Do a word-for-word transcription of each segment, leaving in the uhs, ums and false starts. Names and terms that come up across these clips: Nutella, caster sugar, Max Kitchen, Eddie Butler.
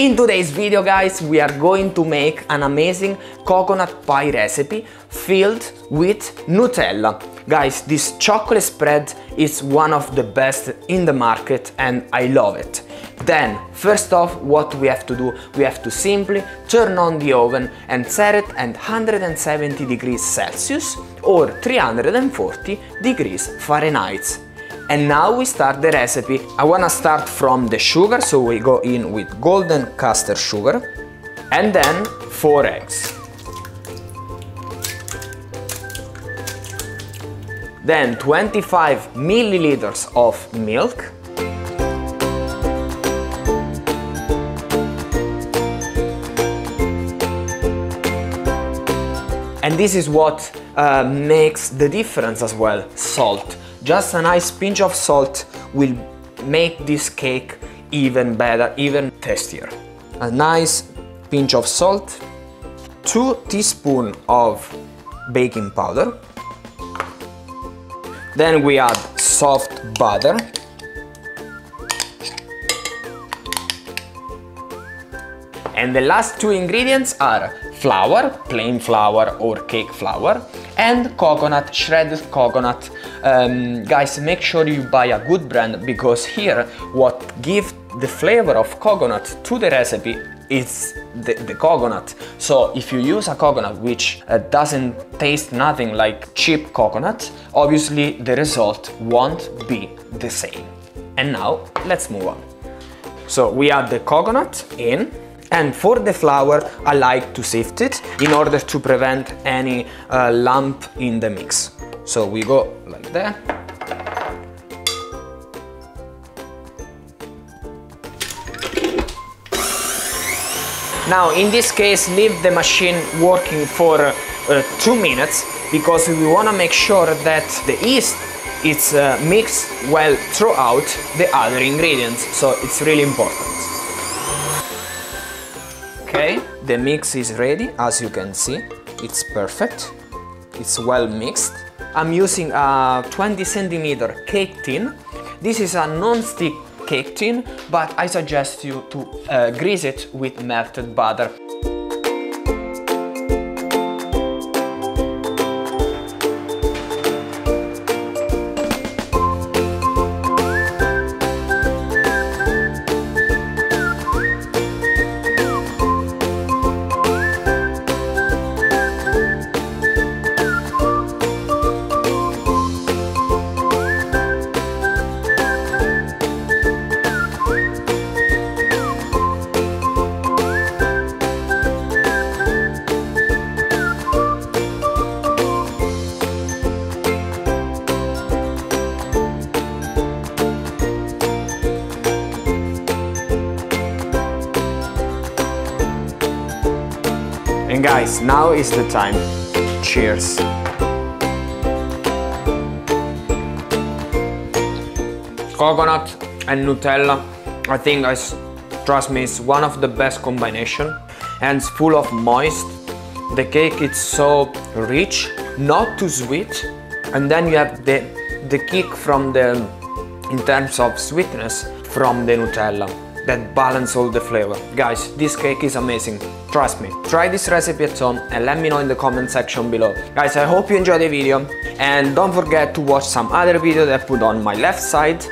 In today's video, guys, we are going to make an amazing coconut pie recipe filled with Nutella. Guys, this chocolate spread is one of the best in the market and I love it. Then, first off, what we have to do? We have to simply turn on the oven and set it at one hundred seventy degrees Celsius or three hundred forty degrees Fahrenheit. And now we start the recipe. I wanna start from the sugar, so we go in with golden caster sugar and then four eggs. Then twenty-five milliliters of milk. And this is what uh, makes the difference as well, salt. Just a nice pinch of salt will make this cake even better, even tastier. A nice pinch of salt, two teaspoons of baking powder. Then we add soft butter. And the last two ingredients are flour, plain flour or cake flour, and coconut, shredded coconut. Um, guys, make sure you buy a good brand, because here what gives the flavor of coconut to the recipe is the, the coconut. So if you use a coconut which uh, doesn't taste nothing like cheap coconut, obviously the result won't be the same. And now let's move on. So we add the coconut in. And for the flour, I like to sift it in order to prevent any uh, lump in the mix. So we go like that. Now, in this case, leave the machine working for uh, two minutes because we want to make sure that the yeast is uh, mixed well throughout the other ingredients. So it's really important. Okay, the mix is ready, as you can see, it's perfect, it's well mixed. I'm using a twenty centimeter cake tin. This is a non-stick cake tin, but I suggest you to uh, grease it with melted butter. And guys, now is the time. Cheers! Coconut and Nutella, I think, I, trust me, it's one of the best combination. And it's full of moist. The cake is so rich, not too sweet. And then you have the, the kick from the, in terms of sweetness, from the Nutella. That balance all the flavor. Guys, this cake is amazing, trust me. Try this recipe at home and let me know in the comment section below. Guys, I hope you enjoyed the video and don't forget to watch some other video that I put on my left side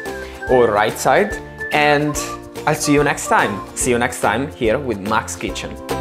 or right side, and I'll see you next time. See you next time here with Max Kitchen.